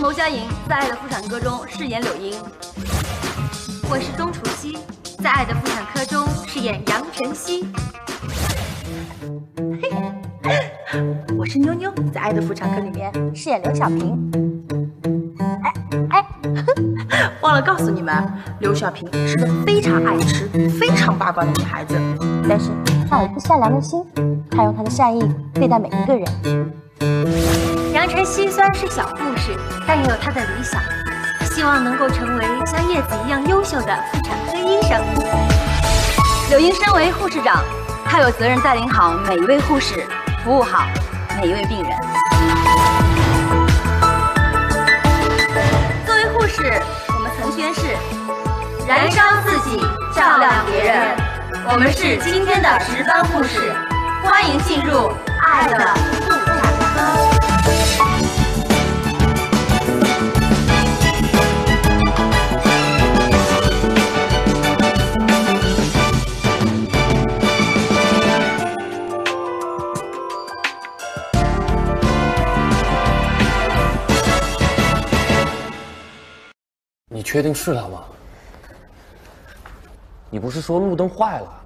牟佳莹在《爱的妇产科》中饰演柳莹，我是钟楚曦，在《爱的妇产科》中饰演杨晨曦。嘿，我是妞妞，在《爱的妇产科》里面饰演刘小平。忘了告诉你们，刘小平是个非常爱吃、非常八卦的女孩子，但是她有一颗善良的心，她用她的善意对待每一个人。杨晨曦虽然是小护士，但也有她的理想，希望能够成为像叶子一样优秀的妇产科医生。柳莹身为护士长，她有责任带领好每一位护士，服务好每一位病人。作为护士，宣誓，燃烧自己，照亮别人。我们是今天的值班护士，欢迎进入爱的妇产科。你确定是他吗？你不是说路灯坏了，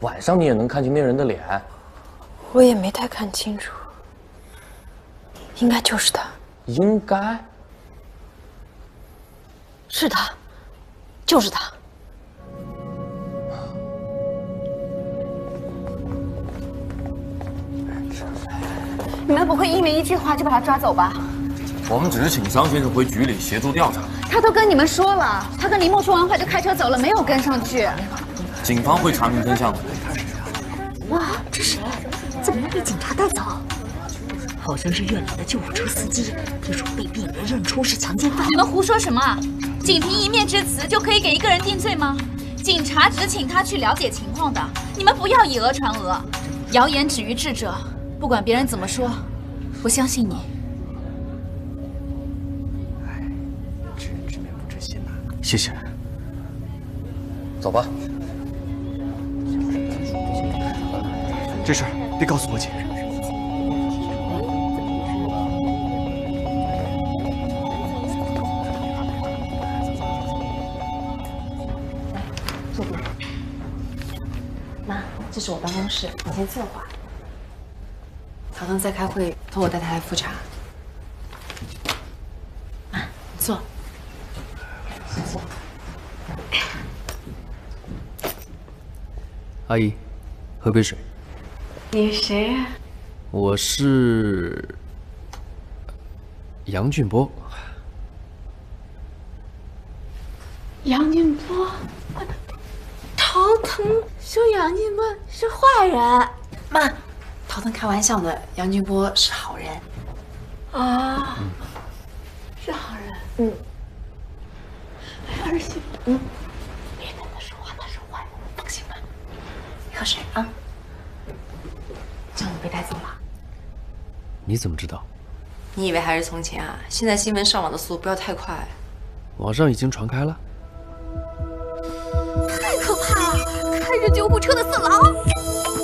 晚上你也能看清那人的脸？我也没太看清楚，应该就是他。应该？是他，就是他。你们不会一言一句话就把他抓走吧？ 我们只是请桑先生回局里协助调查。他都跟你们说了，他跟林默说完话就开车走了，没有跟上去。警方会查明真相的。哇，这谁？怎么能被警察带走？好像是院里的救护车司机，听说被病人认出是强奸犯。你们胡说什么？仅凭一面之词就可以给一个人定罪吗？警察只请他去了解情况的，你们不要以讹传讹，谣言止于智者。不管别人怎么说，我相信你。 谢谢，走吧。这事儿别告诉我姐。坐吧。妈，这是我办公室，你先策划。曹腾在开会，托我带他来复查。妈，你坐。 阿姨，喝杯水。你是谁呀？我是杨俊波。杨俊波，陶腾说杨俊波是坏人。妈，陶腾开玩笑呢，杨俊波是好人。啊，是好人。嗯。哎，儿媳妇。嗯。 喝水啊！这样你被带走了？你怎么知道？你以为还是从前啊？现在新闻上网的速度不要太快。网上已经传开了。太可怕了！开着救护车的色狼，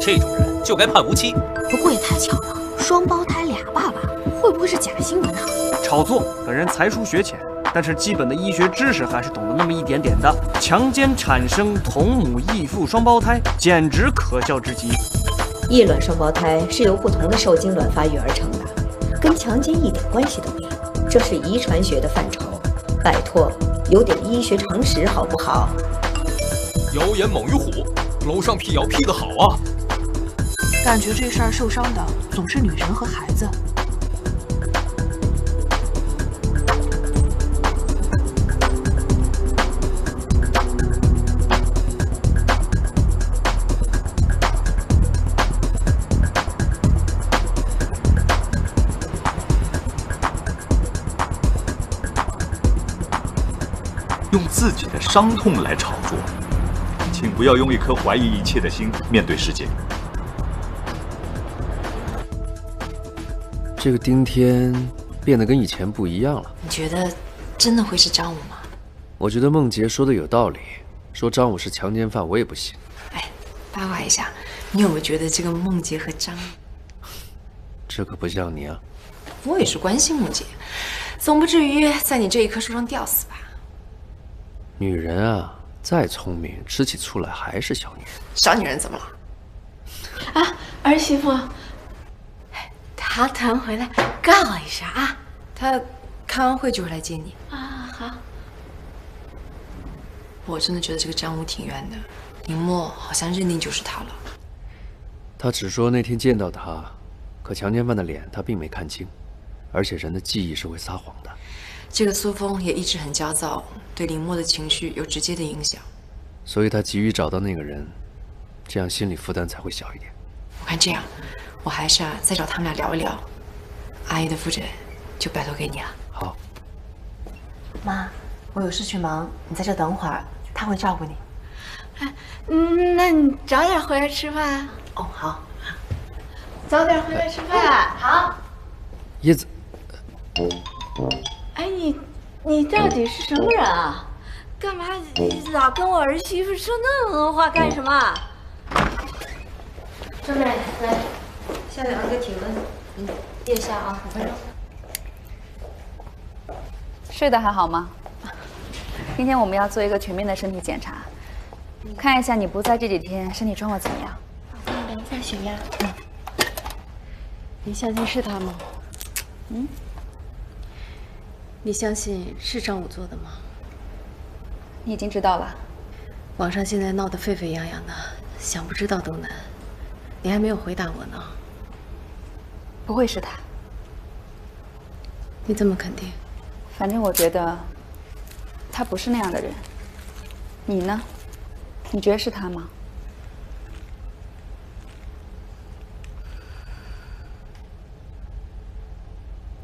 这种人就该判无期。不过也太巧了，双胞胎俩爸爸，会不会是假新闻呢？炒作，本人才疏学浅。 但是基本的医学知识还是懂得那么一点点的。强奸产生同母异父双胞胎，简直可笑之极。异卵双胞胎是由不同的受精卵发育而成的，跟强奸一点关系都没有。这是遗传学的范畴，拜托，有点医学常识好不好？谣言猛于虎，楼上辟谣辟得好啊！感觉这事儿受伤的总是女人和孩子。 自己的伤痛来炒作，请不要用一颗怀疑一切的心面对世界。这个丁天变得跟以前不一样了。你觉得真的会是张武吗？我觉得梦洁说的有道理，说张武是强奸犯，我也不信。哎，八卦一下，你有没有觉得这个梦洁和张武？这可不像你啊！我也是关心梦洁。总不至于在你这一棵树上吊死吧？女人啊，再聪明，吃起醋来还是小女人。小女人怎么了？啊，儿媳妇，唐腾回来告我一声啊！他开完会就会来接你啊。好。我真的觉得这个张武挺冤的，林墨好像认定就是他了。他只说那天见到他，可强奸犯的脸他并没看清。 而且人的记忆是会撒谎的。这个苏峰也一直很焦躁，对林墨的情绪有直接的影响，所以他急于找到那个人，这样心理负担才会小一点。我看这样，我还是再找他们俩聊一聊。阿姨的复诊就拜托给你了。好。妈，我有事去忙，你在这等会儿，他会照顾你。哎，那你早点回来吃饭啊。哦，好。早点回来吃饭啊。好。叶子。 哎，你到底是什么人啊？干嘛老跟我儿媳妇说那么多话干什么？张妹，来，下量个体温，垫下啊，5分钟。睡得还好吗？今天我们要做一个全面的身体检查，看一下你不在这几天身体状况怎么样。我帮你量一下血压。你相信是他吗？嗯。 你相信是张武做的吗？你已经知道了。网上现在闹得沸沸扬扬的，想不知道都难。你还没有回答我呢。不会是他。你这么肯定？反正我觉得他不是那样的人。你呢？你觉得是他吗？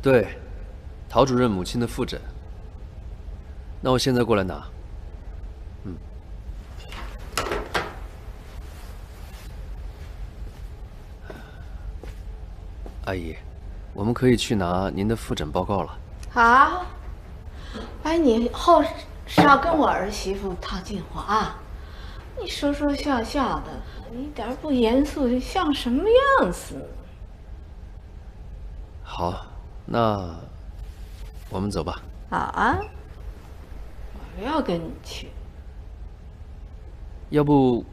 对。 陶主任母亲的复诊，那我现在过来拿。嗯，阿姨，我们可以去拿您的复诊报告了。啊！哎，你以后是要跟我儿媳妇套近乎啊？你说说笑笑的，你一点儿不严肃，像什么样子？好，那。 我们走吧。好啊，我不要跟你去。要不，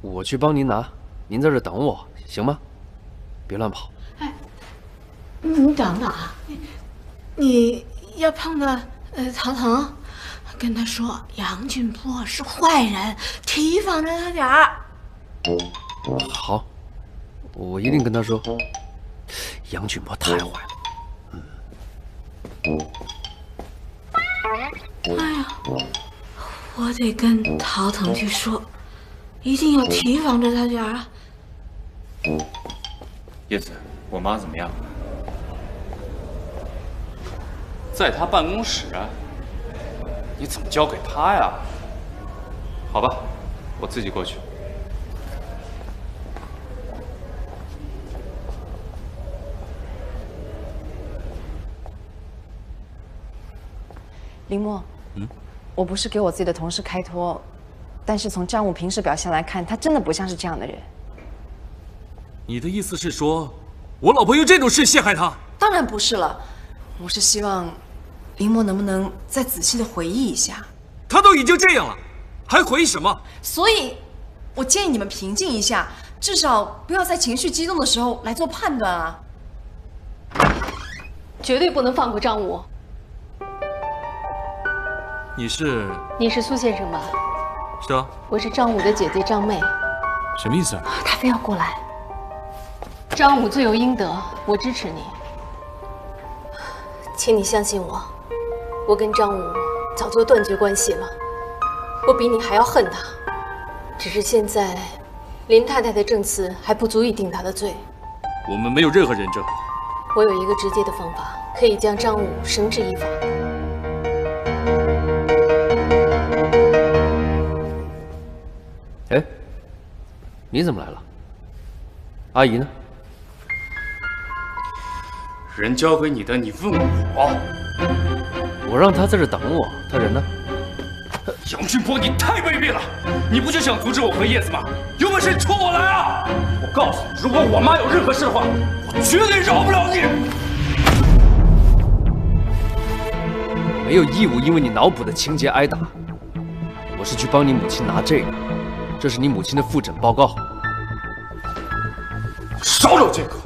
我去帮您拿，您在这等我，行吗？别乱跑。哎，你等等啊，你要碰到唐腾，跟他说杨俊波是坏人，提防着他点儿。好，我一定跟他说。杨俊波太坏了。 哎呀，我得跟陶腾去说，一定要提防着他点儿啊。叶子，我妈怎么样？在她办公室啊？你怎么交给她呀？好吧，我自己过去。 林墨，嗯，我不是给我自己的同事开脱，但是从张武平时表现来看，他真的不像是这样的人。你的意思是说，我老婆用这种事陷害他？当然不是了，我是希望林墨能不能再仔细的回忆一下。他都已经这样了，还回忆什么？所以，我建议你们平静一下，至少不要在情绪激动的时候来做判断啊！绝对不能放过张武。 你是苏先生吧？是啊，我是张武的姐姐张妹。什么意思啊？他非要过来。张武罪有应得，我支持你，请你相信我。我跟张武早就断绝关系了，我比你还要恨他。只是现在林太太的证词还不足以定他的罪。我们没有任何人证。我有一个直接的方法，可以将张武绳之以法。 哎，你怎么来了？阿姨呢？人交给你的，你问我？我让她在这等我，她人呢？杨俊波，你太卑鄙了！你不就想阻止我和叶子吗？有本事你冲我来啊！我告诉你，如果我妈有任何事的话，我绝对饶不了你！没有义务因为你脑补的情节挨打。我是去帮你母亲拿这个，这是你母亲的复诊报告。少找借口！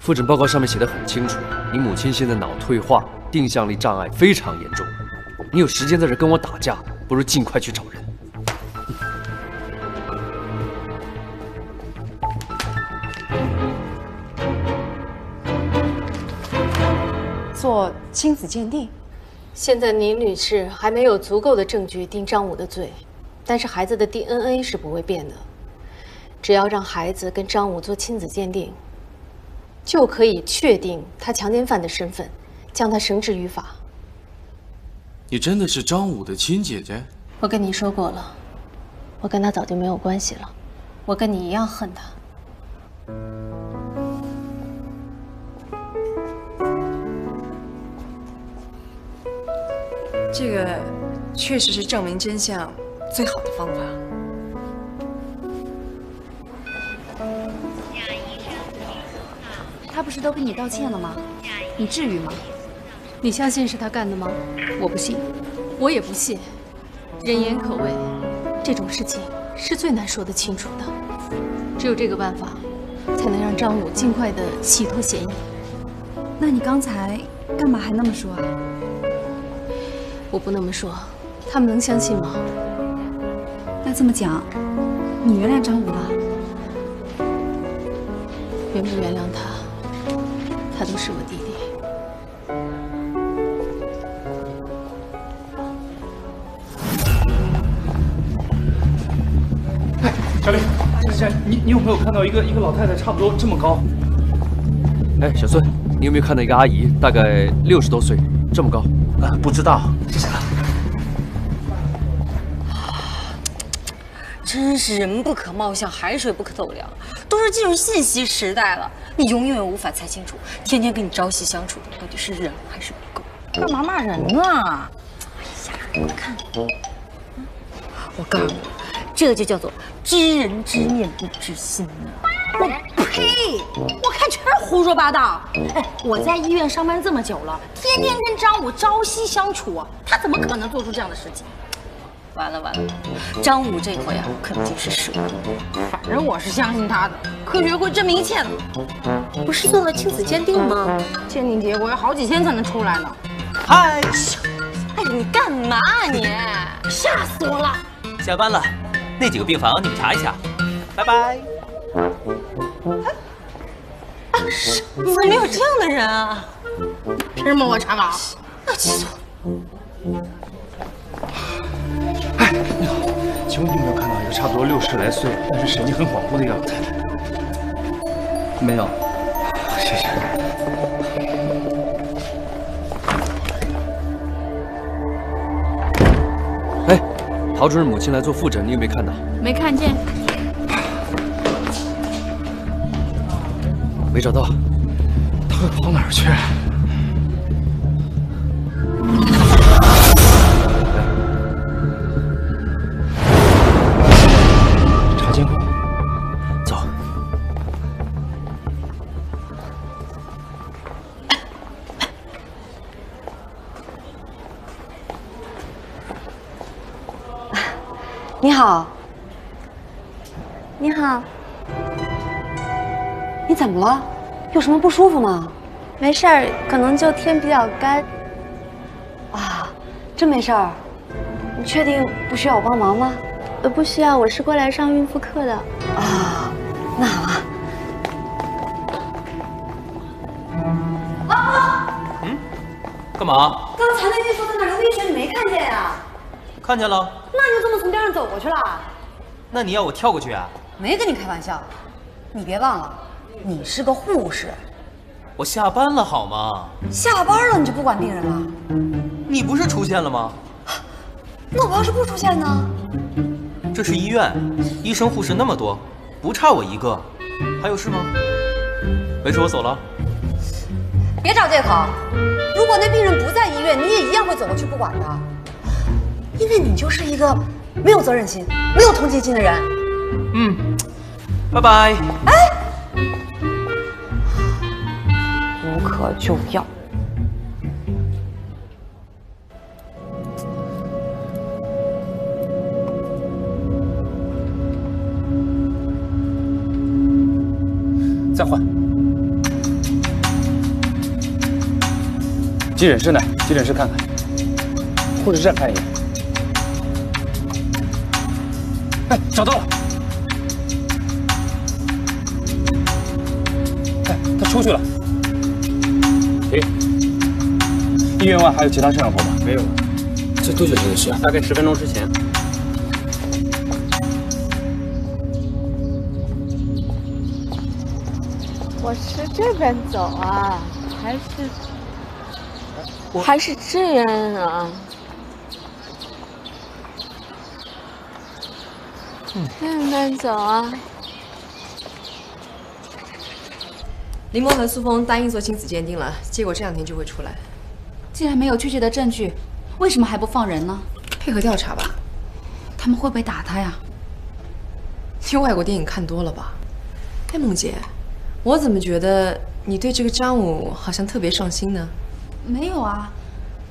复诊报告上面写的很清楚，你母亲现在脑退化，定向力障碍非常严重。你有时间在这跟我打架，不如尽快去找人。 做亲子鉴定，现在倪女士还没有足够的证据定张武的罪，但是孩子的 DNA 是不会变的，只要让孩子跟张武做亲子鉴定，就可以确定他强奸犯的身份，将他绳之于法。你真的是张武的亲姐姐？我跟你说过了，我跟他早就没有关系了，我跟你一样恨他。 这个确实是证明真相最好的方法。他不是都跟你道歉了吗？你至于吗？你相信是他干的吗？我不信，我也不信。人言可畏，这种事情是最难说得清楚的。只有这个办法，才能让张武尽快的洗脱嫌疑。那你刚才干嘛还那么说啊？ 我不那么说，他们能相信吗？那这么讲，你原谅张武了？原不原谅他，他都是我弟弟。哎，小丽，你有没有看到一个老太太差不多这么高？哎，小孙，你有没有看到一个阿姨，大概60多岁，这么高？ 不知道，真是人不可貌相，海水不可斗量。都是进入信息时代了，你永远无法猜清楚，天天跟你朝夕相处的到底是人还是狗？干嘛骂人啊？哎呀，你看，我告诉你，这就叫做知人知面不知心啊！我呸！我看全是胡说八道。哎，我在医院上班这么久了。 天天跟张武朝夕相处啊，他怎么可能做出这样的事情？完了完了，张武这回啊，肯定是折了。反正我是相信他的，科学会证明一切的。不是做了亲子鉴定吗？鉴定结果要好几天才能出来呢。嗨，哎，你干嘛啊你？吓死我了！下班了，那几个病房你们查一下。拜拜。啊，怎么有这样的人啊？ 凭什么我查岗？那气死我了！哎，你好，请问你有没有看到一个差不多60来岁，但是神经很恍惚的一个老太太？没有，谢谢。哎，陶主任母亲来做复诊，你有没有看到？没看见，没找到，她会跑哪儿去？ 你好，你好，你怎么了？有什么不舒服吗？没事儿，可能就天比较干。啊，真没事儿？你确定不需要我帮忙吗？不需要，我是过来上孕妇课的。啊，那好啊。啊！嗯，干嘛？刚才那孕妇在那流鼻血，你没看见呀？看见了。 那就这么从边上走过去了？那你要我跳过去啊？没跟你开玩笑，你别忘了，你是个护士。我下班了好吗？下班了你就不管病人了？你不是出现了吗？那我要是不出现呢？这是医院，医生护士那么多，不差我一个。还有事吗？没事，我走了。别找借口，如果那病人不在医院，你也一样会走过去不管的。 因为你就是一个没有责任心、没有同情心的人。嗯，拜拜。哎，无可救药。再换。急诊室呢？急诊室看看，护士站看一眼。哎，找到了！哎，他出去了。停。医院外还有其他摄像头吗？没有了。这多久前的事啊？大概10分钟之前。 我是这边走啊，还是这样啊？这边走啊。林梦和苏峰答应做亲子鉴定了，结果这2天就会出来。既然没有确切的证据，为什么还不放人呢？配合调查吧。他们会不会打他呀？你外国电影看多了吧？哎，梦姐。 我怎么觉得你对这个张武好像特别上心呢？没有啊，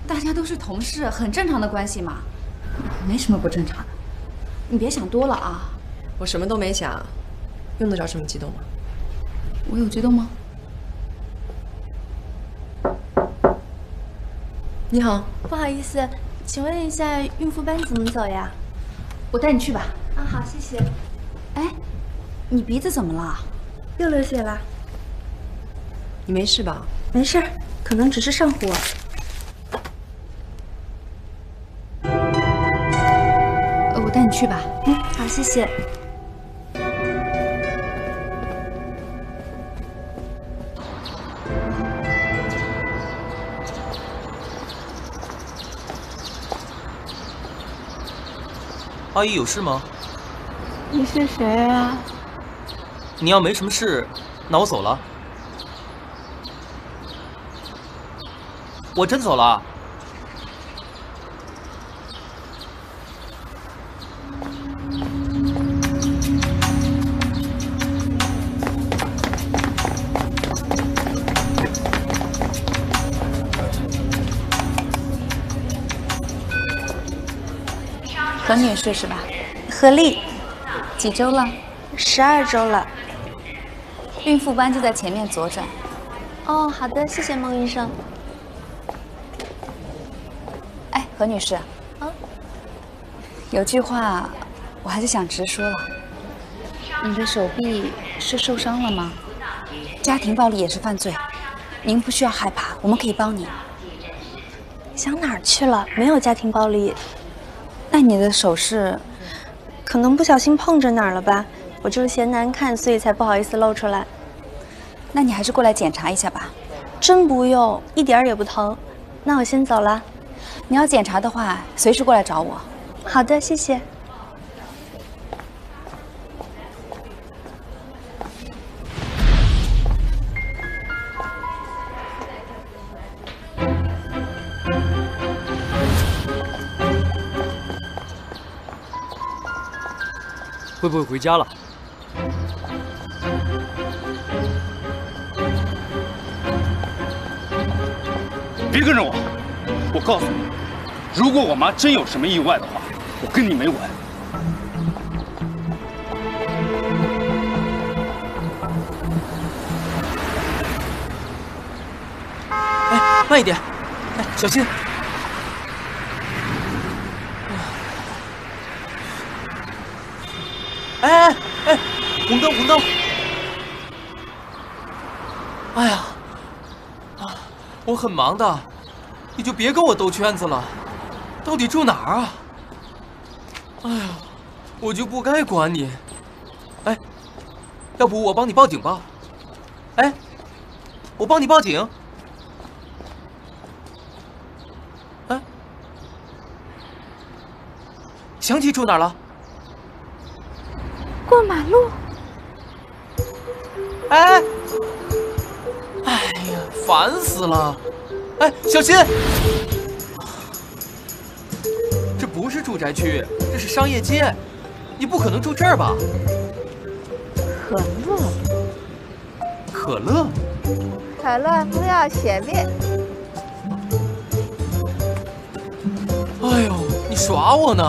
大家都是同事，很正常的关系嘛，没什么不正常的。你别想多了啊！我什么都没想，用得着这么激动吗？我有激动吗？你好，不好意思，请问一下孕妇班怎么走呀？我带你去吧。啊，好，谢谢。哎，你鼻子怎么了？ 又流血了，你没事吧？没事，可能只是上火。我带你去吧。嗯，好，谢谢。阿姨有事吗？你是谁啊？ 你要没什么事，那我走了。我真走了。何女士是吧？何丽，几周了？12周了。 孕妇班就在前面左转。哦，好的，谢谢孟医生。哎，何女士，啊，有句话我还是想直说了。你的手臂是受伤了吗？家庭暴力也是犯罪，您不需要害怕，我们可以帮你。想哪儿去了？没有家庭暴力。那你的手是？可能不小心碰着哪儿了吧。 我就是嫌难看，所以才不好意思露出来。那你还是过来检查一下吧。真不用，一点儿也不疼。那我先走了。你要检查的话，随时过来找我。好的，谢谢。会不会回家了？ 别跟着我！我告诉你，如果我妈真有什么意外的话，我跟你没完。哎，慢一点！哎，小心！哎哎哎！红灯，红灯！哎呀！ 我很忙的，你就别跟我兜圈子了。到底住哪儿啊？哎呀，我就不该管你。哎，要不我帮你报警吧？哎，我帮你报警。哎，想起住哪儿了？过马路。哎。 烦死了！哎，小心！这不是住宅区，这是商业街，你不可能住这儿吧？可乐，可乐，可乐不要雪碧。哎呦，你耍我呢！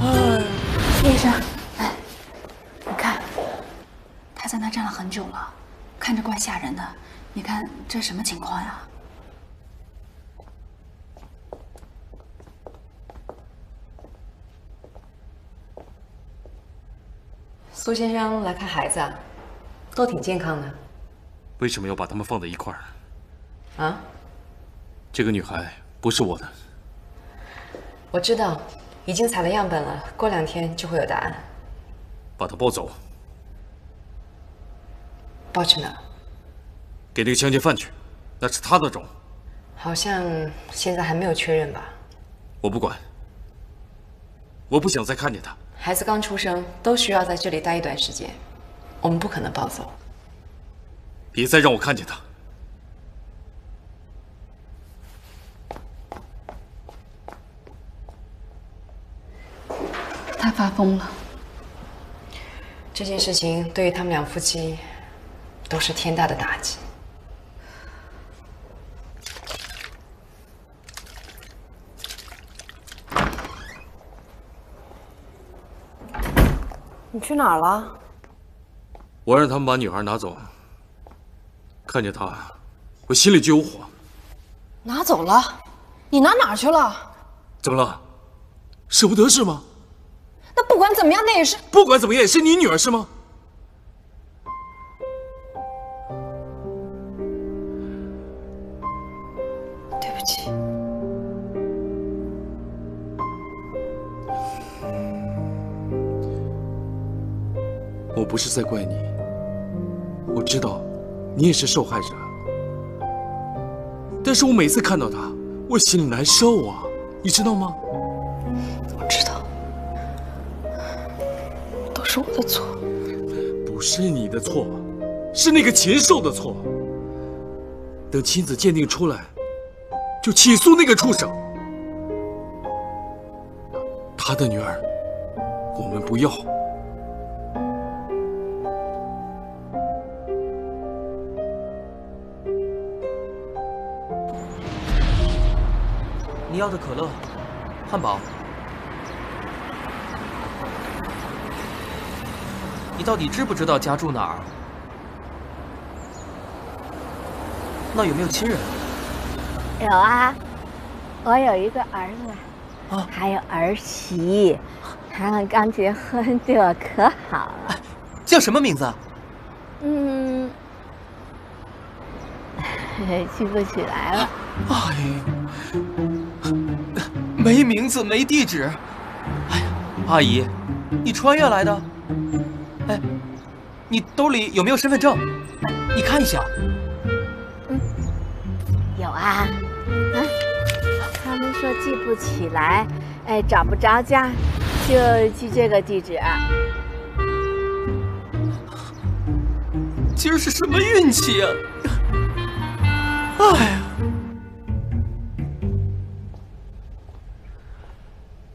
哎，医生，哎，你看，他在那站了很久了，看着怪吓人的。你看这什么情况呀？苏先生来看孩子，啊，都挺健康的。为什么要把他们放在一块儿？啊？这个女孩不是我的。我知道，已经采了样本了，过2天就会有答案。把她抱走。 包去哪儿？给那个强奸犯去，那是他的种。好像现在还没有确认吧？我不管，我不想再看见他。孩子刚出生，都需要在这里待一段时间，我们不可能抱走。别再让我看见他。他发疯了。这件事情对于他们2夫妻。 都是天大的打击。你去哪儿了？我让他们把女孩拿走。看见她，我心里就有火。拿走了？你拿哪儿去了？怎么了？舍不得是吗？那不管怎么样，那也是……不管怎么样，也是你女儿是吗？ 我不是在怪你，我知道，你也是受害者。但是我每次看到他，我心里难受啊，你知道吗？我知道，都是我的错。不是你的错，是那个禽兽的错。等亲子鉴定出来，就起诉那个畜生。他的女儿，我们不要。 你要的可乐、汉堡，你到底知不知道家住哪儿？那有没有亲人？有啊，我有一个儿子，啊，还有儿媳，他们刚结婚，对我可好了。哎，叫什么名字？嗯，记不起来了。哎。 没名字，没地址。哎呀，阿姨，你穿越来的？哎，你兜里有没有身份证？哎，你看一下。嗯，有啊。啊，他们说记不起来，哎，找不着家，就记这个地址。今儿是什么运气啊！哎呀。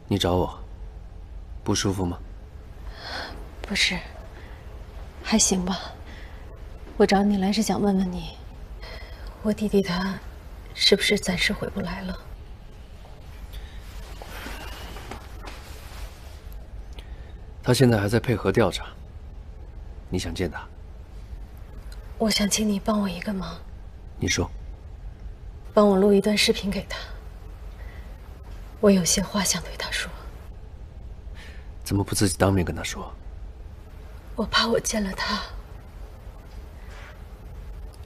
你找我，不舒服吗？不是，还行吧。我找你来是想问问你，我弟弟他是不是暂时回不来了？他现在还在配合调查。你想见他？我想请你帮我一个忙。你说。帮我录一段视频给他。 我有些话想对他说，怎么不自己当面跟他说？我怕我见了他，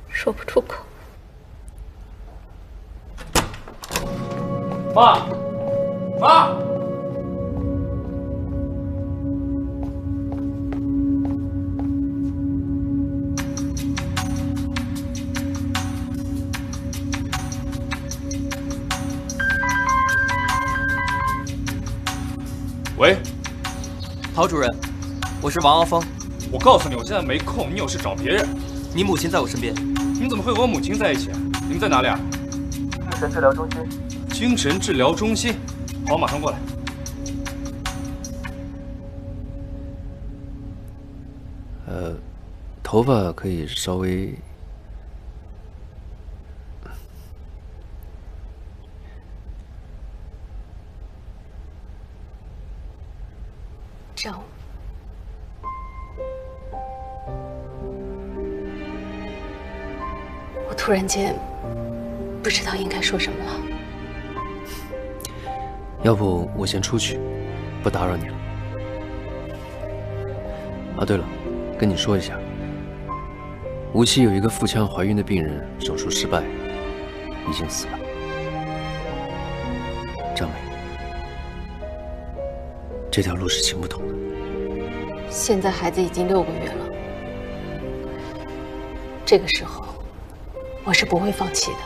说不出口。妈，妈，喂，陶主任，我是王敖峰。我告诉你，我现在没空，你有事找别人。你母亲在我身边，你怎么会和我母亲在一起？你们在哪里啊？精神治疗中心。精神治疗中心，好，马上过来。头发可以稍微……突然间不知道应该说什么了。要不我先出去，不打扰你了。啊，对了，跟你说一下，无锡有一个腹腔怀孕的病人，手术失败，已经死了。张梅，这条路是行不通的。现在孩子已经6个月了，这个时候我是不会放弃的。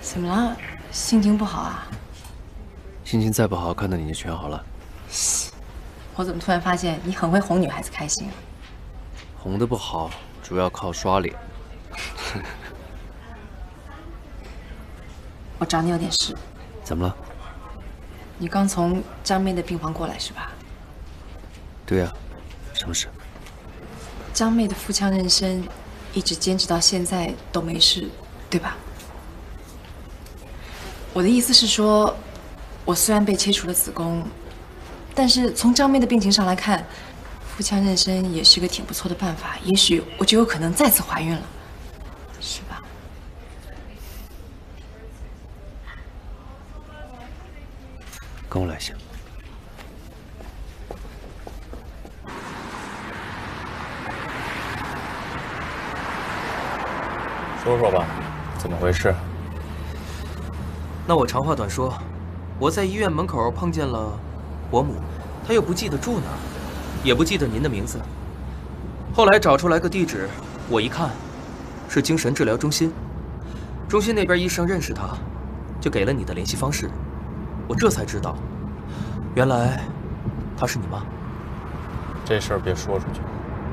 怎么了？心情不好啊？心情再不好，看到你就全好了。我怎么突然发现你很会哄女孩子开心啊？哄得不好，主要靠刷脸。我找你有点事。怎么了？你刚从张妹的病房过来是吧？对呀，什么事？张妹的腹腔妊娠一直坚持到现在都没事，对吧？ 我的意思是说，我虽然被切除了子宫，但是从张妹的病情上来看，腹腔妊娠也是个挺不错的办法，也许我就有可能再次怀孕了，是吧？跟我来一下。说说吧，怎么回事？ 那我长话短说，我在医院门口碰见了伯母，她又不记得住哪，也不记得您的名字。后来找出来个地址，我一看，是精神治疗中心。中心那边医生认识她，就给了你的联系方式。我这才知道，原来她是你妈。这事儿别说出去。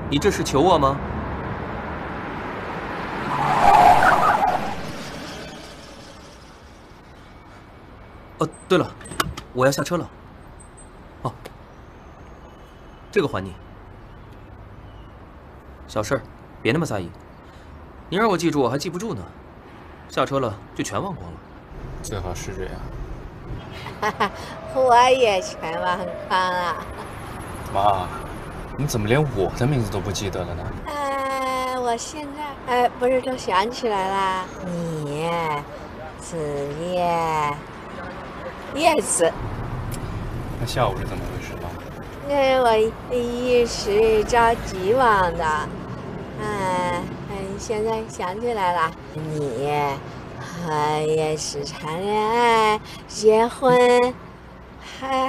你这是求我吗？ 哦，对了，我要下车了。哦，这个还你，小事儿，别那么在意。你让我记住，我还记不住呢。下车了就全忘光了。最好是这样。哈哈，我也全忘光了。妈，你怎么连我的名字都不记得了呢？我现在不是都想起来啦？你，子夜。 叶子，那下午是怎么回事吗？那我一时着急忘的，现在想起来了。你，也是谈恋爱、结婚，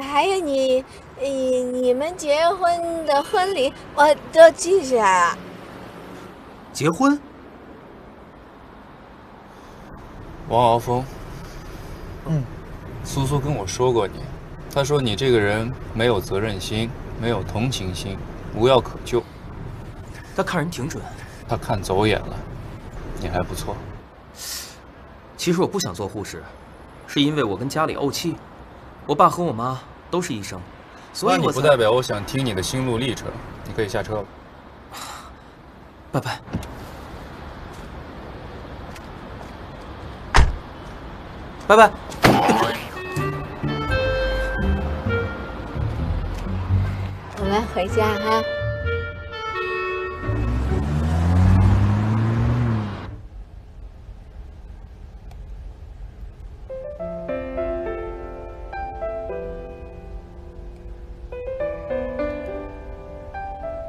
还有你们结婚的婚礼，我都记下了。结婚？王敖峰。嗯。 苏苏跟我说过你，她说你这个人没有责任心，没有同情心，无药可救。她看人挺准，她看走眼了。你还不错。其实我不想做护士，是因为我跟家里怄气。我爸和我妈都是医生，所以我不代表我想听你的心路历程。你可以下车了。拜拜。 拜拜。我们回家哈。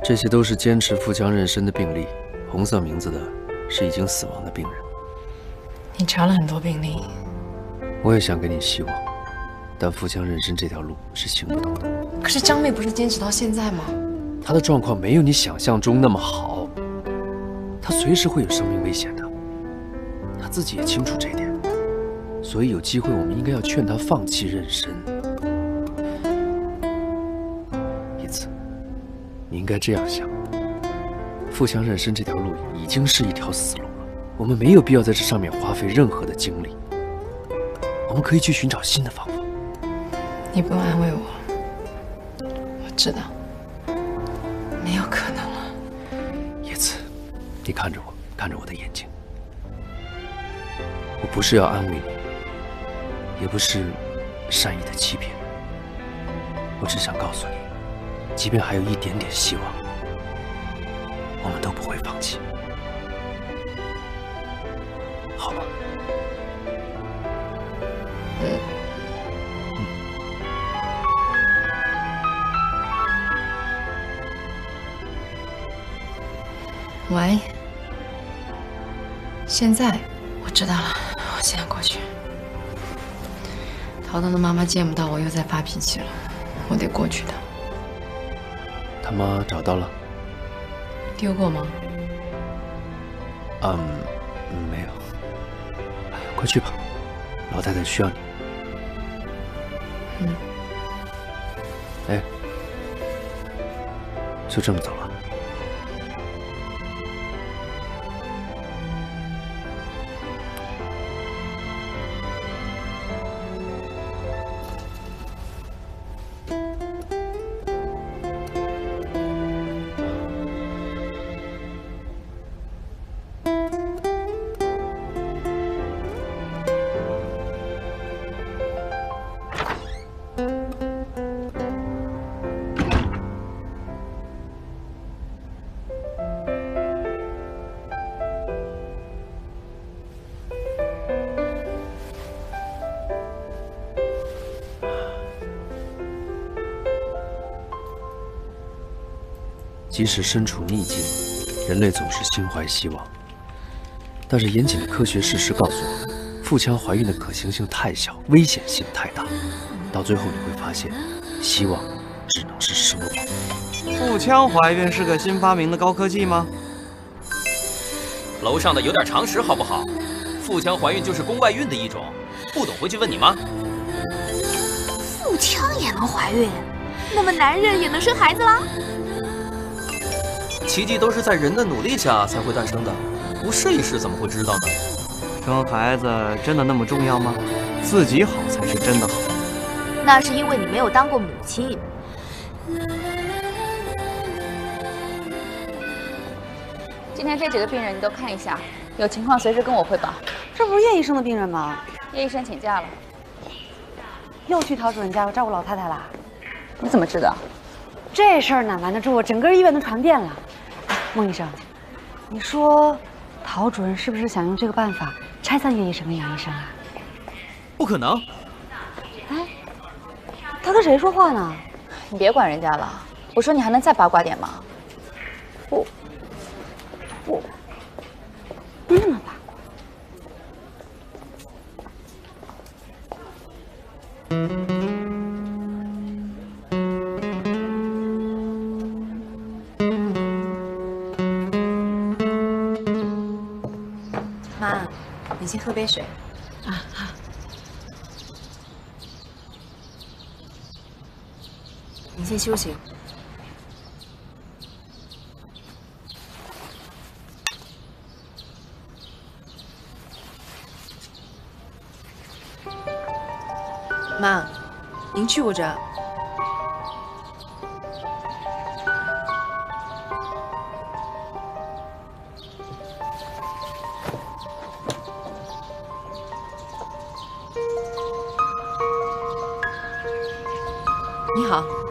这些都是坚持腹腔妊娠的病例，红色名字的是已经死亡的病人。你查了很多病例。 我也想给你希望，但腹腔妊娠这条路是行不通的。可是张妹不是坚持到现在吗？她的状况没有你想象中那么好，她随时会有生命危险的，她自己也清楚这一点。所以有机会，我们应该要劝她放弃妊娠。因此，你应该这样想：腹腔妊娠这条路已经是一条死路了，我们没有必要在这上面花费任何的精力。 我们可以去寻找新的方法。你不用安慰我，我知道，没有可能了。叶子，你看着我。看着我的眼睛。我不是要安慰你，也不是善意的欺骗，我只想告诉你，即便还有一点点希望，我们都不会放弃，好吗？ 喂，现在我知道了，我现在过去。陶东的妈妈见不到我，又在发脾气了，我得过去的。他妈找到了？丢过吗？没有。快去吧，老太太需要你。嗯。哎，就这么走了？ 即使身处逆境，人类总是心怀希望。但是严谨的科学事实告诉我们，腹腔怀孕的可行性太小，危险性太大。到最后你会发现，希望只能是奢望。腹腔怀孕是个新发明的高科技吗？楼上的有点常识好不好？腹腔怀孕就是宫外孕的一种，不懂回去问你妈。腹腔也能怀孕，那么男人也能生孩子啦？ 奇迹都是在人的努力下才会诞生的，不试一试怎么会知道呢？生孩子真的那么重要吗？自己好才是真的好。那是因为你没有当过母亲。今天这几个病人你都看一下，有情况随时跟我汇报。这不是叶医生的病人吗？叶医生请假了，又去陶主任家照顾老太太啦？你怎么知道？这事儿哪瞒得住我？整个医院都传遍了。 孟医生，你说陶主任是不是想用这个办法拆散叶医生跟杨医生啊？不可能！哎，他跟谁说话呢？你别管人家了，我说你还能再八卦点吗？我不那么八卦。 你先喝杯水，啊好。你先休息。妈，您去过这儿？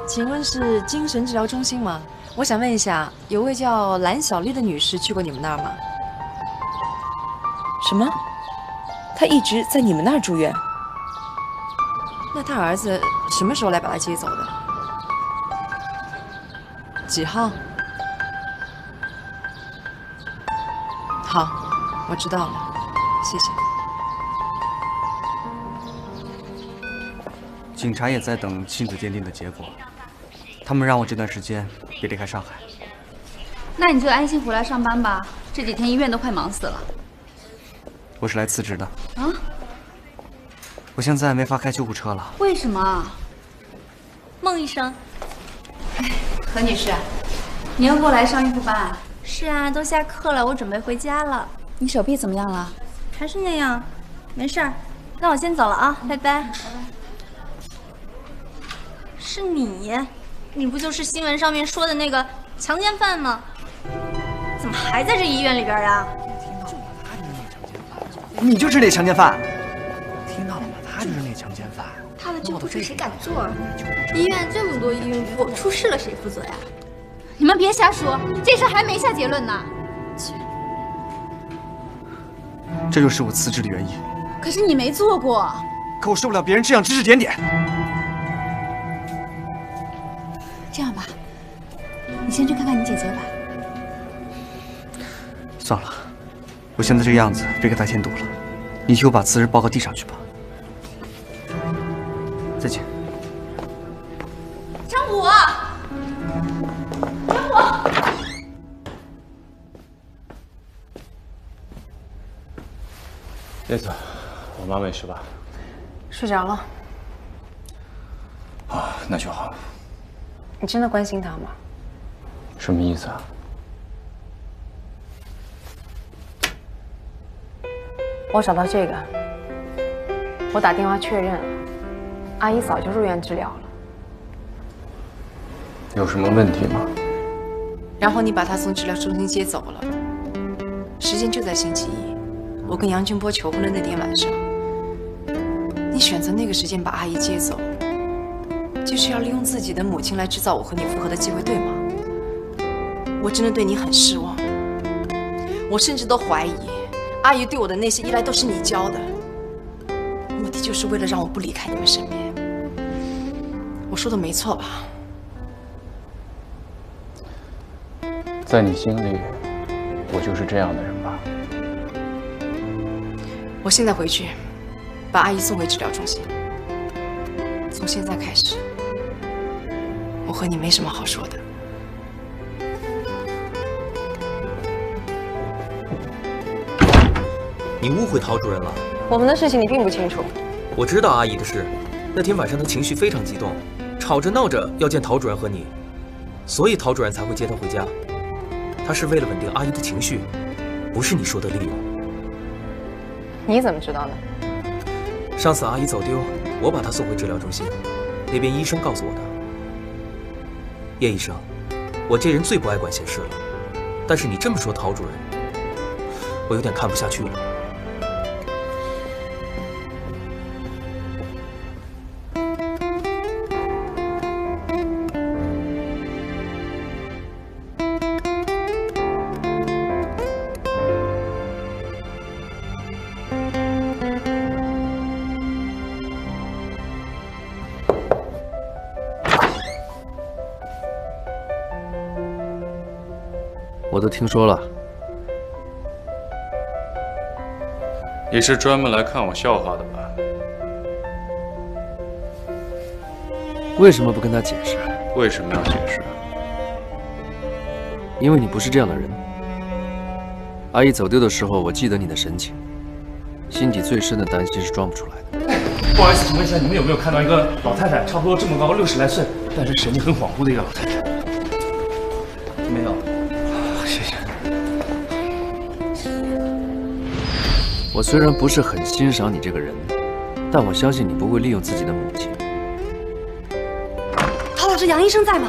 请问是精神治疗中心吗？我想问一下，有位叫蓝小丽的女士去过你们那儿吗？什么？她一直在你们那儿住院？那她儿子什么时候来把她接走的？几号？好，我知道了，谢谢。警察也在等亲子鉴定的结果。 他们让我这段时间别离开上海，那你就安心回来上班吧。这几天医院都快忙死了。我是来辞职的。啊？我现在没法开救护车了。为什么？孟医生，何女士，你要过来上孕妇班啊？是啊，都下课了，我准备回家了。你手臂怎么样了？还是那样，没事儿。那我先走了啊，拜拜。是你。 你不就是新闻上面说的那个强奸犯吗？怎么还在这医院里边啊？你就是那强奸犯！听到了吗？他就是那强奸犯。他的这步是谁敢做？医院这么多孕妇，出事了谁负责呀？你们别瞎说，这事还没下结论呢。这就是我辞职的原因。可是你没做过。可我受不了别人这样指指点点。这样吧，你先去看看你姐姐吧。 算了，我现在这样子，别给他添堵了。你替我把辞职报告递上去吧。再见。张虎，张虎，叶子，我妈没事吧？睡着了。啊，那就好。你真的关心她吗？什么意思啊？ 我找到这个，我打电话确认了，阿姨早就入院治疗了。有什么问题吗？然后你把她从治疗中心接走了，时间就在星期一，我跟杨俊波求婚的那天晚上。你选择那个时间把阿姨接走，就是要利用自己的母亲来制造我和你复合的机会，对吗？我真的对你很失望，我甚至都怀疑。 阿姨对我的那些依赖都是你教的，目的就是为了让我不离开你们身边。我说的没错吧？在你心里，我就是这样的人吧？我现在回去，把阿姨送回治疗中心。从现在开始，我和你没什么好说的。 你误会陶主任了。我们的事情你并不清楚。我知道阿姨的事。那天晚上她情绪非常激动，吵着闹着要见陶主任和你，所以陶主任才会接她回家。她是为了稳定阿姨的情绪，不是你说的利用。你怎么知道的？上次阿姨走丢，我把她送回治疗中心，那边医生告诉我的。叶医生，我这人最不爱管闲事了，但是你这么说陶主任，我有点看不下去了。 我都听说了，你是专门来看我笑话的吧？为什么不跟他解释？为什么要解释？因为你不是这样的人。阿姨走丢的时候，我记得你的神情，心底最深的担心是装不出来的。不好意思，请问一下，你们有没有看到一个老太太，差不多这么高，60来岁，但是神情很恍惚的一个老太太？没有。 我虽然不是很欣赏你这个人，但我相信你不会利用自己的母亲。陶老师，杨医生在吗？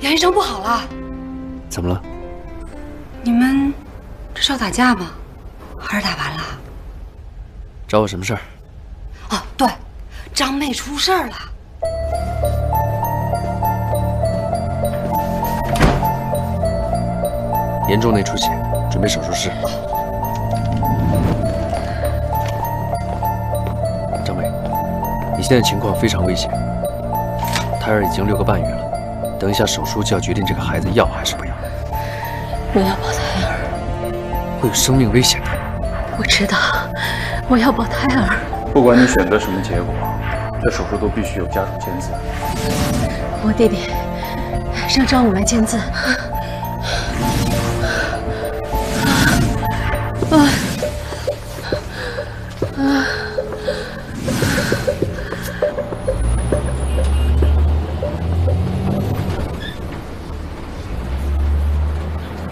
杨医生不好了。怎么了？你们这是要打架吗？还是打完了？找我什么事儿？哦，对，张妹出事儿了。严重内出血，准备手术室。 你现在情况非常危险，胎儿已经6个半月了，等一下手术就要决定这个孩子要还是不要。我要保胎儿，会有生命危险的。我知道，我要保胎儿。不管你选择什么结果，这手术都必须有家属签字。我弟弟让张武来签字。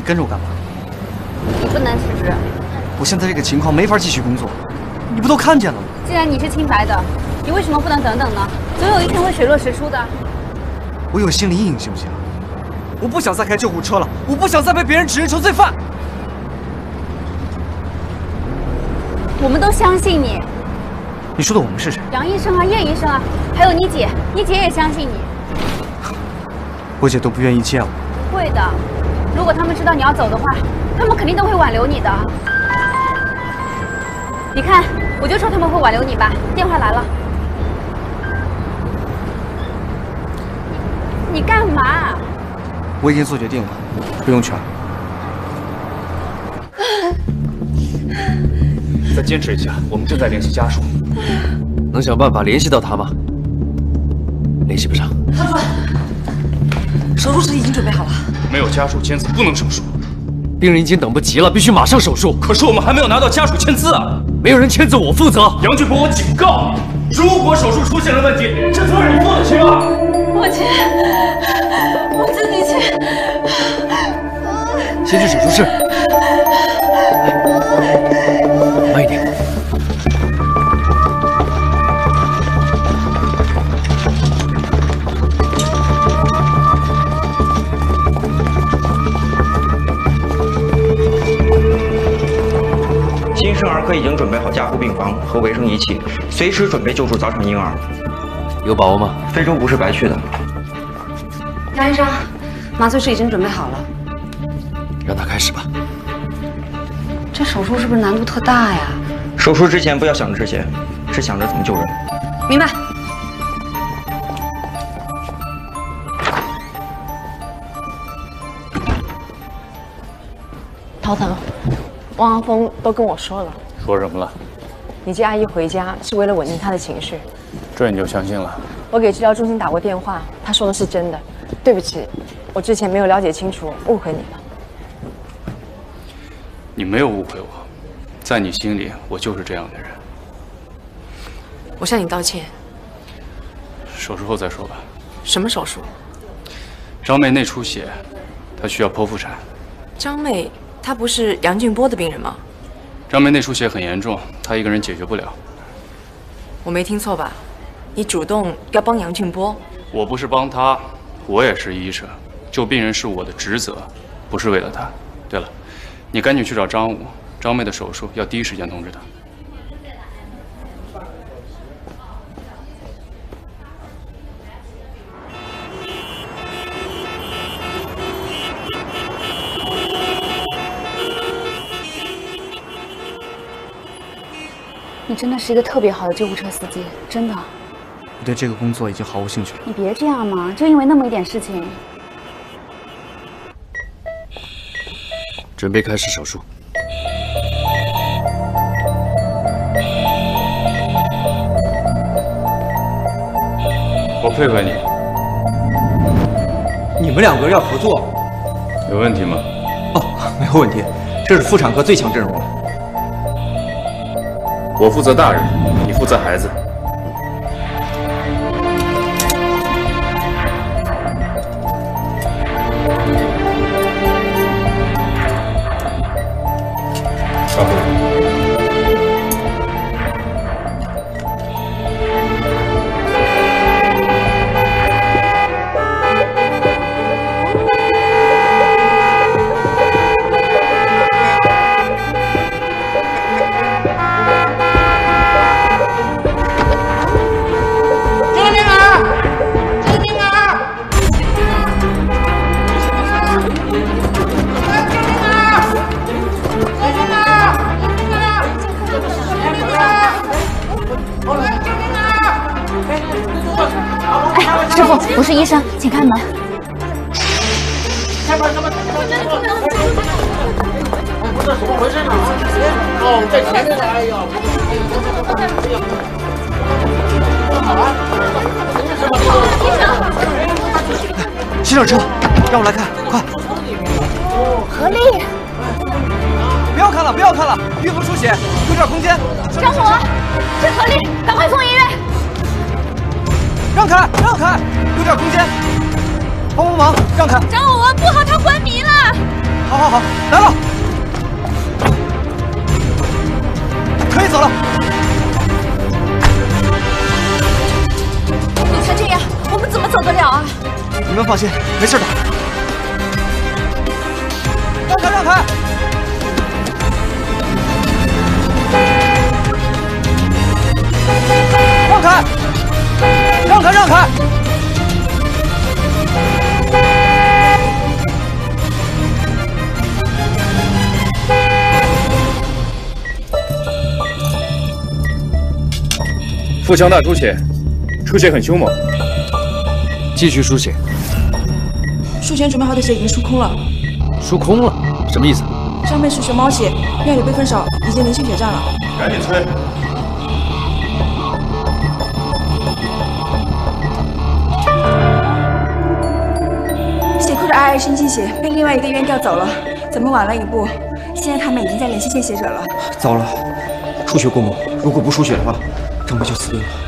跟着我干嘛？你不能辞职。我现在这个情况没法继续工作，你不都看见了吗？既然你是清白的，你为什么不能等等呢？总有一天会水落石出的。我有心理阴影，行不行？我不想再开救护车了，我不想再被别人指认成罪犯。我们都相信你。你说的我们是谁？杨医生啊，叶医生啊，还有你姐，你姐也相信你。我姐都不愿意见我。不会的，如果他们知道你要走的话，他们肯定都会挽留你的。你看，我就说他们会挽留你吧。电话来了。 你干嘛？我已经做决定了，不用劝。再坚持一下，我们正在联系家属，能想办法联系到他吗？联系不上。他说，手术室已经准备好了。没有家属签字不能手术，病人已经等不及了，必须马上手术。可是我们还没有拿到家属签字啊！没有人签字，我负责。杨俊博，我警告你，如果手术出现了问题，这责任你负得起吗？ 我去，我自己去。先去手术室，慢一点。新生儿科已经准备好加护病房和维生仪器，随时准备救助早产婴儿。 有把握吗？非洲不是白去的。杨医生，麻醉室已经准备好了，让他开始吧。这手术是不是难度特大呀？手术之前不要想着这些，只想着怎么救人。明白。头疼，汪洋峰都跟我说了。说什么了？你接阿姨回家是为了稳定她的情绪。 这你就相信了？我给治疗中心打过电话，他说的是真的。对不起，我之前没有了解清楚，误会你了。你没有误会我，在你心里我就是这样的人。我向你道歉。手术后再说吧。什么手术？张妹内出血，她需要剖腹产。张妹，她不是杨俊波的病人吗？张妹内出血很严重，她一个人解决不了。我没听错吧？ 你主动要帮杨俊波，我不是帮他，我也是医生，救病人是我的职责，不是为了他。对了，你赶紧去找张武，张妹的手术要第一时间通知他。你真的是一个特别好的救护车司机，真的。 我对这个工作已经毫无兴趣了。你别这样嘛，就因为那么一点事情。准备开始手术。我配合你。你们两个要合作？有问题吗？哦，没有问题，这是妇产科最强阵容了。我负责大人，你负责孩子。 让开！腹腔大出血，出血很凶猛。继续输血。术前准备好的血已经输空了。输空了？什么意思？上面是熊猫血，药里备份少，已经零星血站了。赶紧催！ 阿姨申进血，被另外一个医院调走了，咱们晚了一步。现在他们已经在联系献血者了。糟了，出血过猛，如果不输血的话，张梅就死定了。